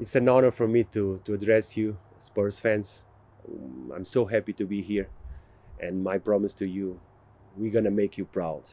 It's an honor for me to address you, Spurs fans. I'm so happy to be here. And my promise to you, we're gonna make you proud.